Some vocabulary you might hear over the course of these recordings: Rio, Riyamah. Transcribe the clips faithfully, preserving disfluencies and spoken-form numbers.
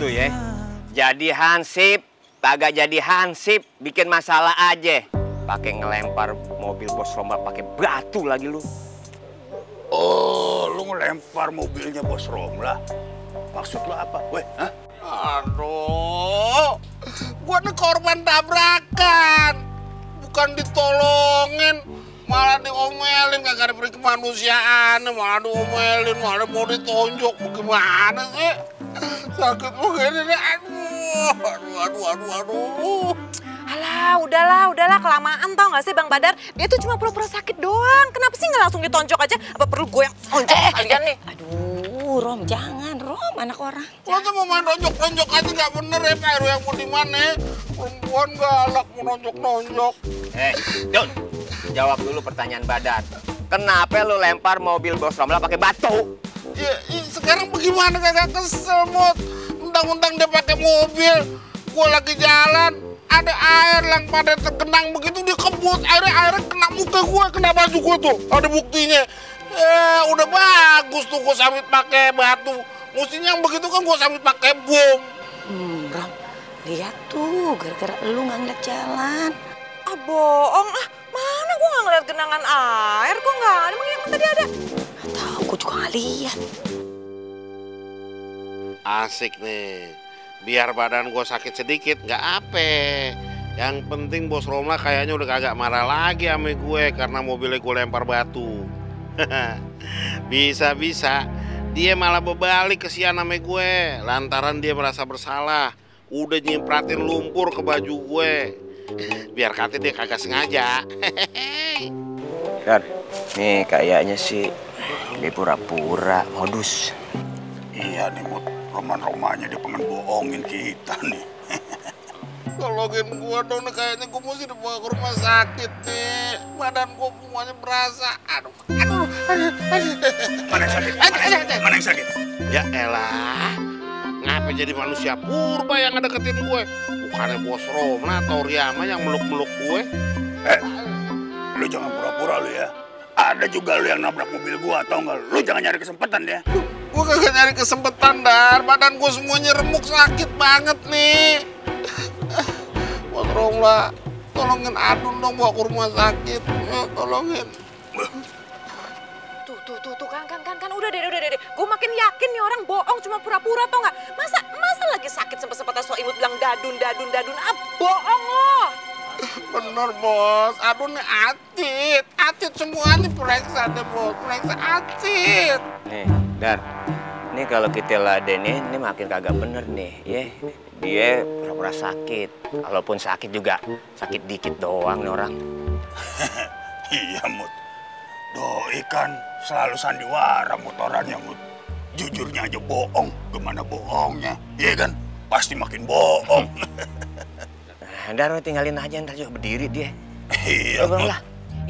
gitu ya. Jadi hansip, kagak jadi hansip, bikin masalah aja. Pakai ngelempar mobil bos Romba pakai batu lagi lu. Oh, lu ngelempar mobilnya bos Romla. Maksud lu apa? Weh, hah? Aduh, gua nih korban tabrakan, bukan ditolongin, malah diomelin, kagak diberi kemanusiaan, malah diomelin, malah mau ditonjok, bagaimana sih? Sakit begini nih, aduh, aduh, aduh, aduh, aduh. Alah, udahlah, udahlah, kelamaan tau gak sih Bang Badar? Dia tuh cuma pura-pura sakit doang, kenapa sih nggak langsung ditonjok aja? Apa perlu gue yang tonjok eh, kalian eh, nih? Aduh. Rom, jangan Rom, anak orang. Masa mau main tonjok-tonjok aja nggak bener ya Pak R W yang mau dimana? Perempuan galak mau tonjok-tonjok. Eh, Don, jawab dulu pertanyaan Badar. Kenapa lu lempar mobil bos Romla pakai batu? Ya, ya, sekarang bagaimana kagak kesel, Mot? Undang-undang dia pakai mobil, gua lagi jalan, ada air lang pada terkenang begitu dia kebut, airnya airnya kena muka gua, kena baju gua tuh, ada buktinya. Ya udah bagus tuh gue sambit pakai batu. Mestinya yang begitu kan gue sambit pakai bom. Hmm, Rom, lihat tuh gara-gara lu nggak ngeliat jalan. Ah bohong ah, mana gue nggak ngeliat genangan air kok nggak ada? Emang yang tadi ada? Nggak tahu, gue juga nggak lihat. Asik nih, biar badan gue sakit sedikit nggak ape. Yang penting bos Romla kayaknya udah kagak marah lagi sama gue karena mobilnya gue lempar batu. Bisa-bisa dia malah berbalik kesian sama gue lantaran dia merasa bersalah udah nyempratin lumpur ke baju gue biar kata dia kagak sengaja. Dar, nih kayaknya sih dia pura-pura modus. Iya nih buat roman-romannya dia pengen bohongin kita nih. Tolongin gua dong, kayaknya gua mesti dibawa ke rumah sakit nih. Badan gua semuanya berasa. Aduh, aduh, aduh, aduh. Mana yang sakit? Mana yang sakit? Mana yang sakit? Ya elah, ngapa jadi manusia purba yang ngedeketin gue? Bukannya bos Romla atau Riyamah yang meluk-meluk gue? Eh, lu jangan pura-pura lu ya. Ada juga lu yang nabrak mobil gua atau enggak? Lu jangan nyari kesempatan ya. Gua kagak nyari kesempatan, Dar. Badan gua semuanya remuk, sakit banget nih. Bos Romla, tolongin Adun dong, bawa ke rumah sakit. Tolongin. Tuh, tuh, tuh, tuh, kan, kan, kan, kan. Udah deh, udah deh, deh. Gue makin yakin nih orang bohong, cuma pura-pura tau nggak? Masa, masa lagi sakit sempet-sempetnya soal imut bilang dadun, dadun, dadun. Ah, bohong loh. Bener, bos. Adun nih atit. Atit semuanya periksa deh, bos. Periksa atit. Nih, Dar. Ini kalau kita ladenin, ini makin kagak bener nih, ya. Dia pura-pura sakit, walaupun sakit juga sakit dikit doang nih orang. Iya Mut, doi kan selalu sandiwara Mut orangnya Mut. Jujurnya aja bohong, gimana bohongnya, iya kan? Pasti makin bohong. Nah, Dar tinggalin aja, ntar juga berdiri dia. Iya Mut.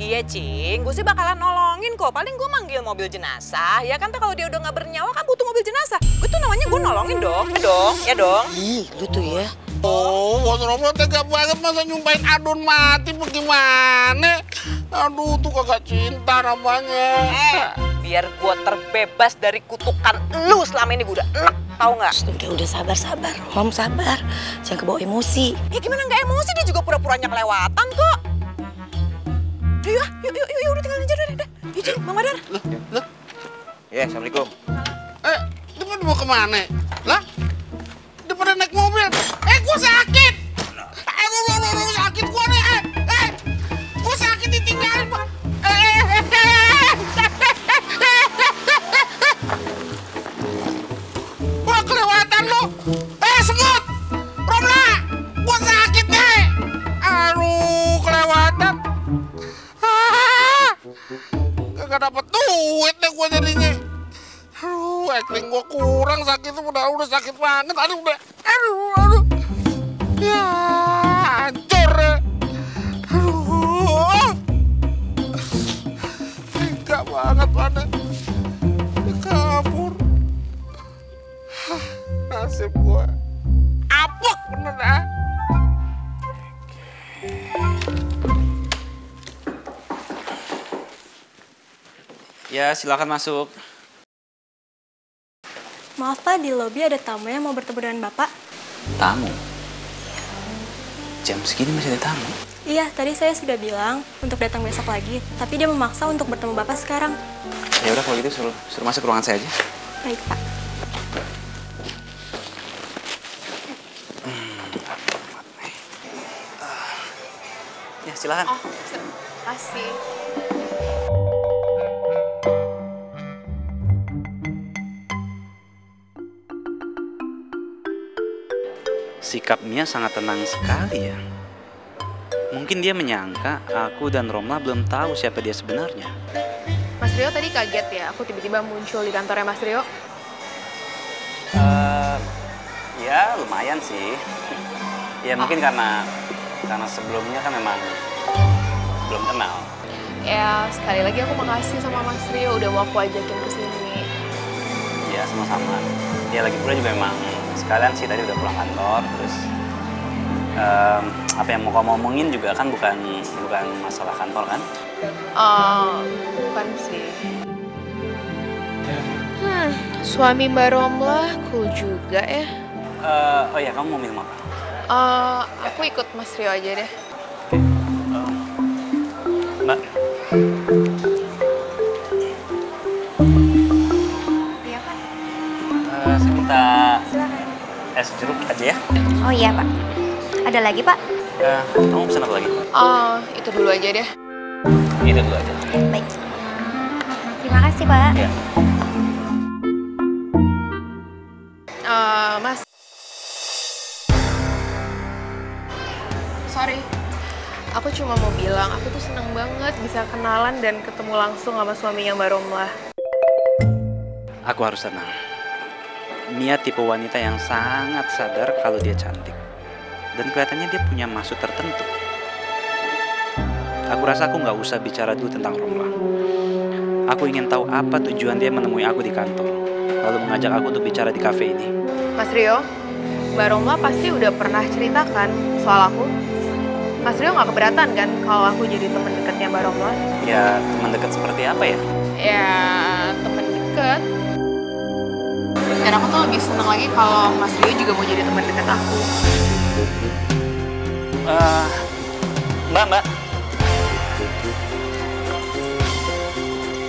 Iya, Cing. Gue sih bakalan nolongin kok. Paling gue manggil mobil jenazah. Ya kan, kalau dia udah nggak bernyawa kan butuh mobil jenazah. Gue tuh namanya gue nolongin dong. Ya dong, ya dong. Ih, lu tuh ya. Oh, bos Romla tegak banget masa nyumpain Adun mati bagaimana? Aduh, tuh kagak cinta namanya. Eh, biar gue terbebas dari kutukan lu selama ini gue udah enak, tau nggak? Udah sabar-sabar, Rom sabar. Jangan kebawa emosi. Ya gimana nggak emosi? Dia juga pura-puranya kelewatan kok. Yuk, yuk, yuk, yuk, udah tinggalin aja, udah, udah. Yuk, yuk, Mama Dar. Loh, loh. Ya, Assalamualaikum. Eh, dia pada mau kemana? Lah, dia pada naik mobil. Eh, gua sakit. Eh, lu, lu, lu, lu, sakit gua nih. Eh, eh, gua sakit ditinggalin. Eh, eh, eh, eh. Wah, kelewatan lu. Eh, sengut. Romla, gua sakit nih. Aduh, kelewatan. Gak dapet duit deh gue jadinya. Aduh, acting gue kurang, sakit udah udah sakit banget. Aduh, udah, aduh, aduh. Ya, hancur. Aduh. Tiga banget mana. Kabur. Nasib gue. Apok bener ah. Ya, silakan masuk. Maaf Pak, di lobi ada tamu yang mau bertemu dengan Bapak. Tamu? Jam segini masih ada tamu? Iya, tadi saya sudah bilang untuk datang besok lagi. Tapi dia memaksa untuk bertemu Bapak sekarang. Ya udah, kalau gitu suruh, suruh masuk ruangan saya aja. Baik Pak. Ya, silakan. Oh, terima kasih. Sikapnya sangat tenang sekali ya. Mungkin dia menyangka aku dan Romlah belum tahu siapa dia sebenarnya. Mas Rio tadi kaget ya, aku tiba-tiba muncul di kantornya Mas Rio. Uh, ya lumayan sih. Ya mungkin oh. karena karena sebelumnya kan memang belum kenal. Ya sekali lagi aku makasih sama Mas Rio udah mau aku ajakin ke sini. Ya sama-sama. Ya lagi pula juga memang. Sekalian sih tadi udah pulang kantor, terus um, apa yang mau kamu omongin juga kan bukan bukan masalah kantor kan? Oh, bukan sih. Hmm, suami Mbak Romlah cool juga ya. Uh, oh ya, kamu mau minum apa? Uh, aku ikut Mas Rio aja deh. Oke. Okay. Um, Mbak. Iya Pak. Uh, saya minta es jeruk aja ya? Oh iya Pak. Ada lagi Pak? Uh, kamu pesan apa lagi? Oh, itu dulu aja deh. Itu dulu aja. Baik. Terima kasih Pak. Ya. Uh, mas. Sorry. Aku cuma mau bilang, aku tuh seneng banget bisa kenalan dan ketemu langsung sama suaminya Mbak Romlah. Aku harus senang. Mia tipe wanita yang sangat sadar kalau dia cantik. Dan kelihatannya dia punya maksud tertentu. Aku rasa aku nggak usah bicara dulu tentang Romlah. Aku ingin tahu apa tujuan dia menemui aku di kantor, lalu mengajak aku untuk bicara di kafe ini. Mas Rio, Mbak Romlah pasti udah pernah ceritakan soal aku. Mas Rio nggak keberatan kan kalau aku jadi teman dekatnya Mbak Romlah? Ya, teman dekat seperti apa ya? Ya, teman dekat. Dan aku tuh lebih seneng lagi kalau Mas Rio juga mau jadi teman dekat aku. Uh, mbak, mbak.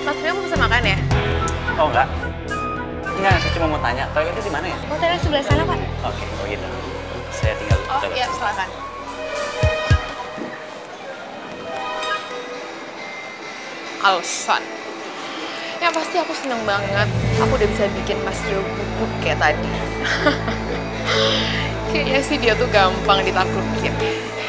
Mas Rio mau pesan makan ya? Oh enggak. Enggak, saya cuma mau tanya. Toiletnya di mana ya? Oh, toilet sebelah sana, Pak. Oke, kalau gitu. Saya tinggal oh, toilet. Oh iya, silakan. Alasan. Ya pasti aku seneng banget, aku udah bisa bikin Mas Rio gugup kayak tadi. Kayaknya sih dia tuh gampang ditaklukin.